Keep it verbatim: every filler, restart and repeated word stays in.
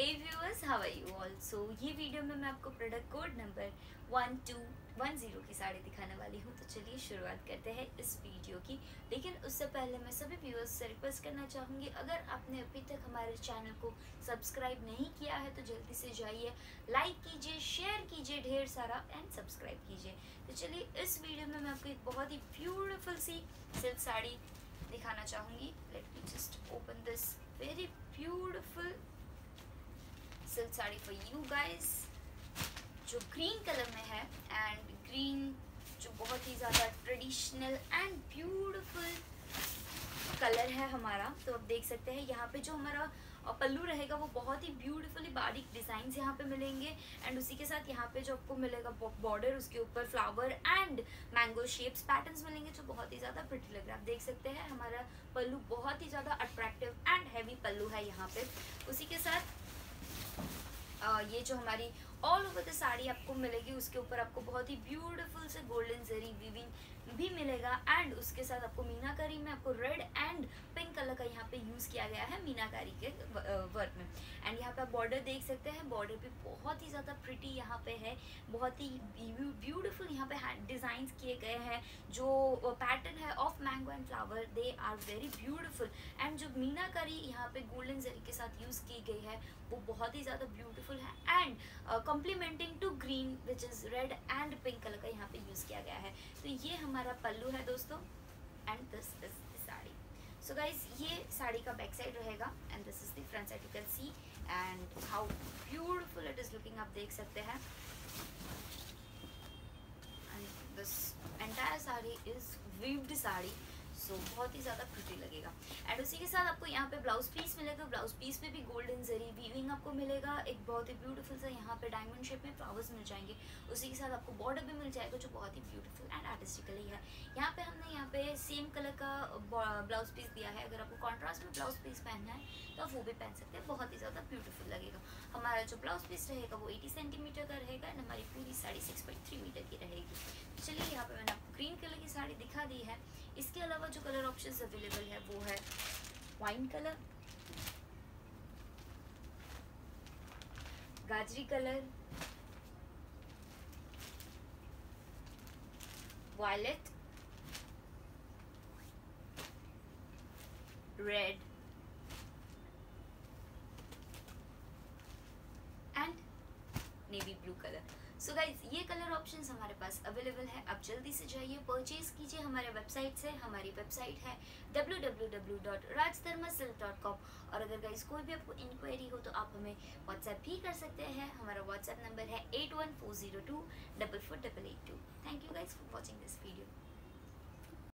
Hey viewers, how are you all? So ये video में मैं आपको product code number one two one zero की साड़ी दिखाने वाली हूँ। तो चलिए शुरुआत करते हैं इस वीडियो की। लेकिन उससे पहले मैं सभी व्यूअर्स से रिक्वेस्ट करना चाहूँगी, अगर आपने अभी तक हमारे चैनल को सब्सक्राइब नहीं किया है तो जल्दी से जाइए, लाइक कीजिए, शेयर कीजिए ढेर सारा एंड सब्सक्राइब कीजिए। तो चलिए इस वीडियो में मैं आपको एक बहुत ही ब्यूटीफुल सी सिल्क साड़ी दिखाना चाहूँगी। Let me just open this very beautiful silk sari for you guys, जो ग्रीन कलर में है एंड ग्रीन जो बहुत ही ज़्यादा ट्रेडिशनल एंड ब्यूटीफुल कलर है हमारा। तो आप देख सकते हैं यहाँ पे जो हमारा पल्लू रहेगा वो बहुत ही ब्यूटीफुली बारीक डिज़ाइंस यहाँ पे मिलेंगे एंड उसी के साथ यहाँ पे जो आपको मिलेगा बॉर्डर, उसके ऊपर flower and mango shapes patterns मिलेंगे जो बहुत ही ज़्यादा प्रिटी लग रहा है। आप देख सकते हैं हमारा पल्लू बहुत ही ज़्यादा अट्रैक्टिव एंड हैवी पल्लू है यहाँ पर। उसी के साथ Uh, ये जो हमारी ऑल ओवर द साड़ी आपको मिलेगी, उसके ऊपर आपको बहुत ही ब्यूटीफुल से गोल्डन जरी वीविंग भी मिलेगा एंड उसके साथ आपको मीनाकारी में आपको रेड एंड पिंक कलर का यहाँ पे यूज़ किया गया है मीनाकारी के वर्क में। एंड यहाँ पे आप बॉर्डर देख सकते हैं, बॉर्डर भी बहुत ही ज़्यादा प्रिटी यहाँ पे है, बहुत ही ब्यूटीफुल यहाँ पे डिज़ाइन किए गए हैं। जो पैटर्न है of mango and flower, they are very beautiful and जो मीनाकारी यहाँ पे गोल्डन जरी के साथ यूज़ की गई है वो बहुत ही ज़्यादा ब्यूटीफुल है and complementing to green which is red and pink colour का यहाँ पे यूज़ किया गया है। तो ये हमारा पल्लू है दोस्तों and this is the sari. So guys ये साड़ी का बैक साइड रहेगा and this is the front side. You can see and how beautiful it is looking, आप देख सकते हैं। And this entire sari is weaved sari, so so, बहुत ही ज़्यादा प्रिटी लगेगा। एंड उसी के साथ आपको यहाँ पे ब्लाउज पीस मिलेगा, ब्लाउज पीस पे भी गोल्डन जरी वीविंग आपको मिलेगा, एक बहुत ही ब्यूटीफुल सा यहाँ पे डायमंड शेप में फ्लावर्स मिल जाएंगे। उसी के साथ आपको बॉर्डर भी मिल जाएगा जो बहुत ही ब्यूटीफुल एंड आर्टिस्टिकली है। यहाँ पे हमने यहाँ पे सेम कलर का ब्लाउज पीस दिया है, अगर आपको कॉन्ट्रास्ट में ब्लाउज पीस पहनना है तो आप वो भी पहन सकते हैं, बहुत ही ज़्यादा ब्यूटीफुल लगेगा। हमारा जो ब्लाउज पीस रहेगा वो एटी सेंटीमीटर का रहेगा एंड हमारी पूरी sari six point three metre की रहेगी। चलिए यहाँ पर मैंने आपको ग्रीन कलर की साड़ी दिखा दी है। इसके अलावा जो कलर ऑप्शंस अवेलेबल है वो है वाइन कलर, गाजरी colour, violet, red and navy blue colour. So so guys ये कलर ऑप्शंस हमारे पास अवेलेबल है, आप जल्दी से जाइए परचेज़ कीजिए हमारे वेबसाइट से। हमारी वेबसाइट है W W W dot Rajdharma silk dot com. और अगर गाइज कोई भी आपको इंक्वायरी हो तो आप हमें व्हाट्सएप भी कर सकते हैं। हमारा व्हाट्सएप नंबर है eight one four zero two double four double eight two. Thank you.